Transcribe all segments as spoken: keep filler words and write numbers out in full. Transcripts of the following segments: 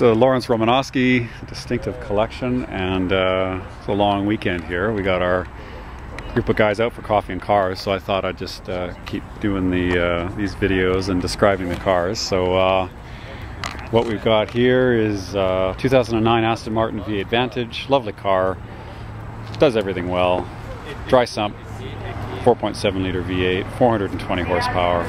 So Lawrence Romanowski, Distinctive Collection, and uh, it's a long weekend here. We got our group of guys out for coffee and cars, so I thought I'd just uh, keep doing the uh, these videos and describing the cars. So uh, what we've got here is uh, two thousand nine Aston Martin V eight Vantage, lovely car, does everything well, dry sump, four point seven liter V eight, four hundred twenty horsepower,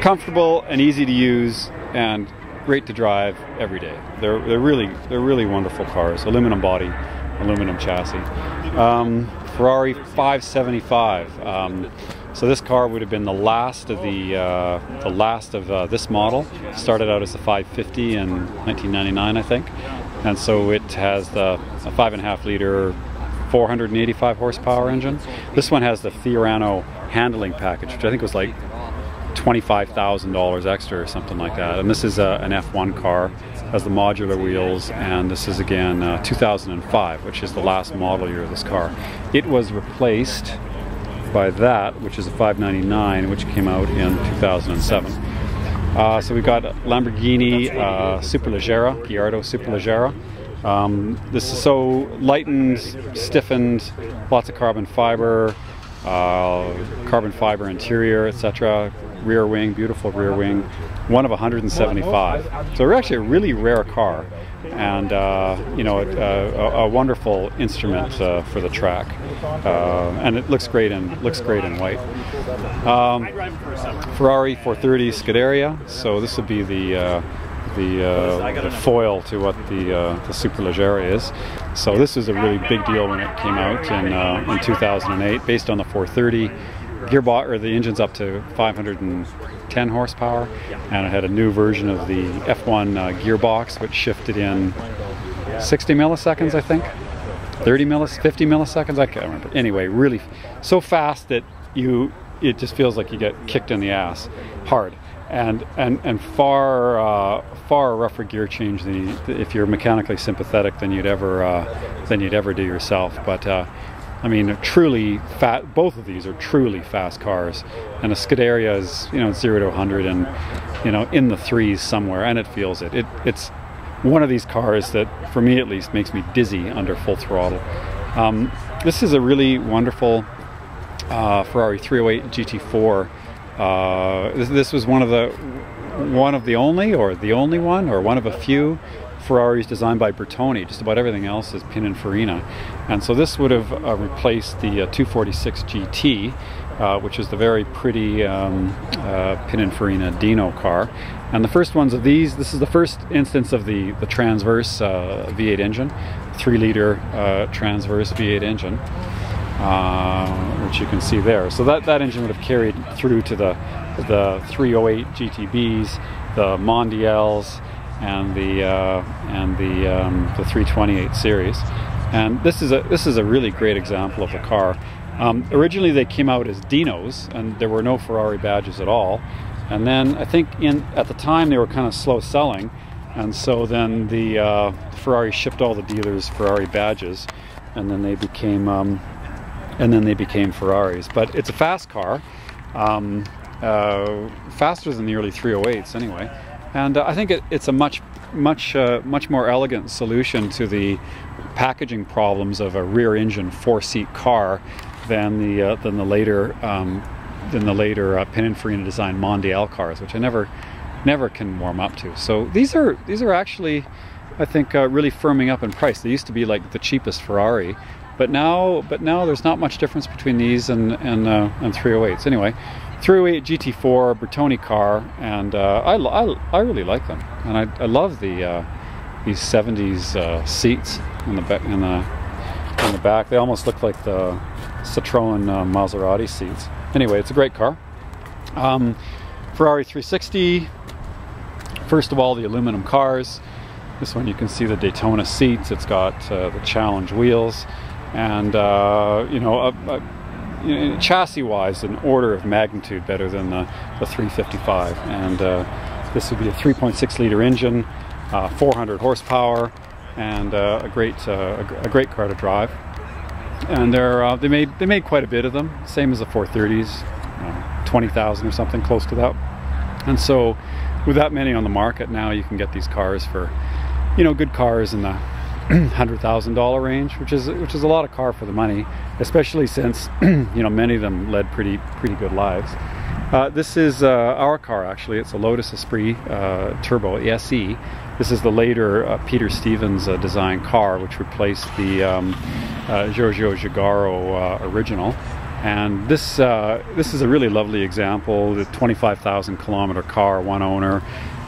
comfortable and easy to use, and great to drive every day. They're they're really they're really wonderful cars. Aluminum body, aluminum chassis. Um, Ferrari five seventy-five. Um, so this car would have been the last of the uh, the last of uh, this model. It started out as a five fifty in nineteen ninety-nine, I think, and so it has the a five and a half liter, four hundred eighty-five horsepower engine. This one has the Fiorano handling package, which I think was like twenty-five thousand dollars extra or something like that. And this is a, an F one car, has the modular wheels, and this is again uh, two thousand five, which is the last model year of this car. It was replaced by that, which is a five ninety-nine, which came out in two thousand seven. Uh, so we've got Lamborghini uh, Superleggera, Giardo Superleggera. Um, this is so lightened, stiffened, lots of carbon fiber, uh, carbon fiber interior, et cetera. Rear wing, beautiful rear wing, one of one hundred seventy-five. So actually a really rare car, and uh, you know, a, a, a wonderful instrument uh, for the track, uh, and it looks great in looks great in white. Um, Ferrari four thirty Scuderia. So this would be the uh, The, uh, the foil to what the, uh, the Superleggera is. So this is a really big deal when it came out in, uh, in two thousand eight, based on the four thirty. Gearbox, or the engine's up to five hundred ten horsepower, and it had a new version of the F one uh, gearbox, which shifted in sixty milliseconds, I think, thirty millis, fifty milliseconds, I can't remember. Anyway, really so fast that you it just feels like you get kicked in the ass hard. And, and and far uh, far rougher gear change than you, if you're mechanically sympathetic than you'd ever uh, than you'd ever do yourself. But uh, I mean, truly fat. Both of these are truly fast cars, and a Scuderia is, you know, zero to one hundred and, you know, in the threes somewhere, and it feels it. It it's one of these cars that, for me at least, makes me dizzy under full throttle. Um, this is a really wonderful uh, Ferrari three oh eight G T four. Uh, this, this was one of the one of the only, or the only one, or one of a few Ferraris designed by Bertone. Just about everything else is Pininfarina, and so this would have uh, replaced the uh, two forty-six G T, uh, which is the very pretty um, uh, Pininfarina Dino car. And the first ones of these, this is the first instance of the the transverse uh, V eight engine, three liter uh, transverse V eight engine. Uh, which you can see there. So that, that engine would have carried through to the the three oh eight G T Bs, the Mondials, and the uh, and the um, the three twenty-eight series. And this is a this is a really great example of a car. Um, originally they came out as Dinos, and there were no Ferrari badges at all. And then I think in at the time they were kind of slow selling, and so then the uh, Ferrari shipped all the dealers Ferrari badges, and then they became. Um, and then they became Ferraris. But it's a fast car, um, uh, faster than the early three oh eights anyway. And uh, I think it, it's a much, much, uh, much more elegant solution to the packaging problems of a rear engine four-seat car than the, uh, than the later, um, than the later uh, Pininfarina designed Mondial cars, which I never, never can warm up to. So these are, these are actually, I think, uh, really firming up in price. They used to be like the cheapest Ferrari, But now, but now there's not much difference between these and and, uh, and three oh eights. Anyway, three oh eight G T four, Bertone car, and uh, I, I I really like them, and I, I love the uh, these seventies uh, seats in the back. In the in the back, they almost look like the Citroen uh, Maserati seats. Anyway, it's a great car. Um, Ferrari three sixty. First of all, the aluminum cars. This one you can see the Daytona seats. It's got uh, the Challenge wheels. And uh, you know, a, a, you know, chassis-wise, an order of magnitude better than the, the three fifty-five. And uh, this would be a three point six liter engine, uh, four hundred horsepower, and uh, a great uh, a, a great car to drive. And they're uh, they made they made quite a bit of them, same as the four thirties, uh, twenty thousand or something close to that. And so, with that many on the market now, you can get these cars for you know, good cars in the one hundred thousand dollar range, which is which is a lot of car for the money, especially since you know, many of them led pretty pretty good lives. Uh, this is uh, our car, actually. It's a Lotus Esprit uh, Turbo S E. This is the later uh, Peter Stevens uh, design car, which replaced the um, uh, Giorgio Giugiaro uh, original. And this uh, this is a really lovely example. The twenty-five thousand kilometer car, one owner,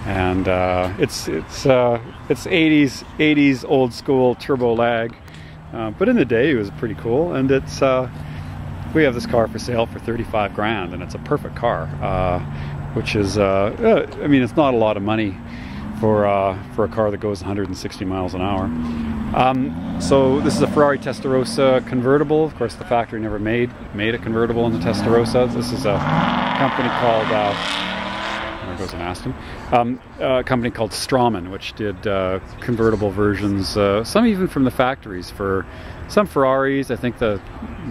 and uh, it's it's uh, it's eighties eighties old school turbo lag. Uh, but in the day, it was pretty cool, and it's. Uh, We have this car for sale for thirty-five grand, and it's a perfect car, uh, which is, uh, I mean, it's not a lot of money for uh, for a car that goes one hundred sixty miles an hour. Um, so this is a Ferrari Testarossa convertible. Of course, the factory never made made a convertible in the Testarossa. This is a company called. Uh, goes and asked him. Um, a company called Strauman, which did uh, convertible versions, uh, some even from the factories for some Ferraris. I think the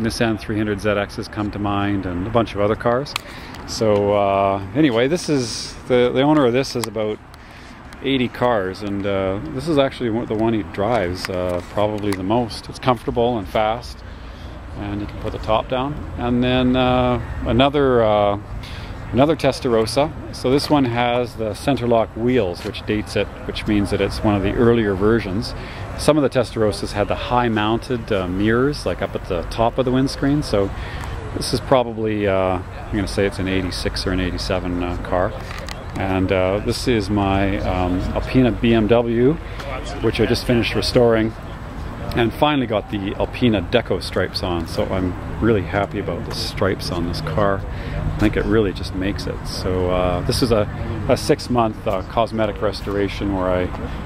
Nissan three hundred Z X has come to mind, and a bunch of other cars. So uh, anyway, this is the, the owner of this is about eighty cars, and uh, this is actually the one he drives uh, probably the most. It's comfortable and fast, and you can put the top down. And then uh, another uh, Another Testarossa. So this one has the centerlock wheels, which dates it, which means that it's one of the earlier versions. Some of the Testarossas had the high-mounted uh, mirrors, like up at the top of the windscreen. So this is probably, uh, I'm going to say it's an eighty-six or an eighty-seven uh, car. And uh, this is my um, Alpina B M W, which I just finished restoring. And finally got the Alpina Deco stripes on, so I'm really happy about the stripes on this car. I think it really just makes it. So uh, this is a, a six-month uh, cosmetic restoration where I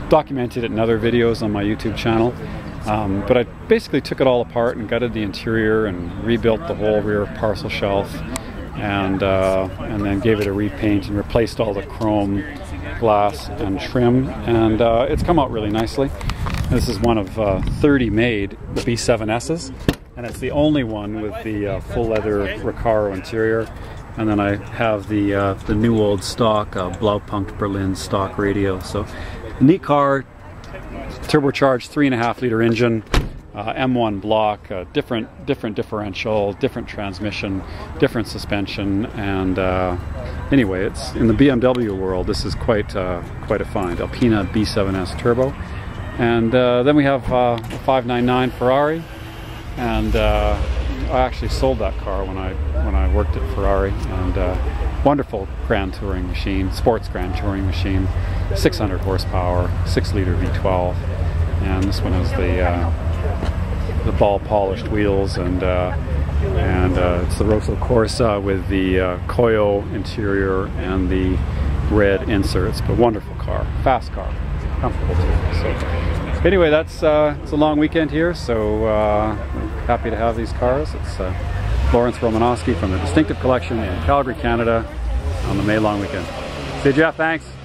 documented it in other videos on my YouTube channel. Um, but I basically took it all apart and gutted the interior and rebuilt the whole rear parcel shelf, and uh, and then gave it a repaint and replaced all the chrome, glass, and trim. And uh, it's come out really nicely. This is one of uh, thirty made B seven S's, and it's the only one with the uh, full leather Recaro interior. And then I have the uh, the new old stock uh, Blaupunkt Berlin stock radio. So neat car, turbocharged three and a half liter engine, uh, M one block, uh, different different differential, different transmission, different suspension, and uh, anyway, it's in the B M W world. This is quite uh, quite a find. Alpina B seven S Turbo. And uh, then we have uh, a five ninety-nine Ferrari, and uh, I actually sold that car when I when I worked at Ferrari. And uh, wonderful grand touring machine, sports grand touring machine, six hundred horsepower, six liter V twelve, and this one has the uh, the ball polished wheels, and uh, and uh, it's the Rosso Corsa with the uh, Coyo interior and the red inserts. But wonderful car, fast car. Comfortable too. So anyway, that's uh, it's a long weekend here, so uh, happy to have these cars. It's uh, Lawrence Romanowski from the Distinctive Collection in Calgary, Canada, on the May long weekend. See you, Jeff. Thanks.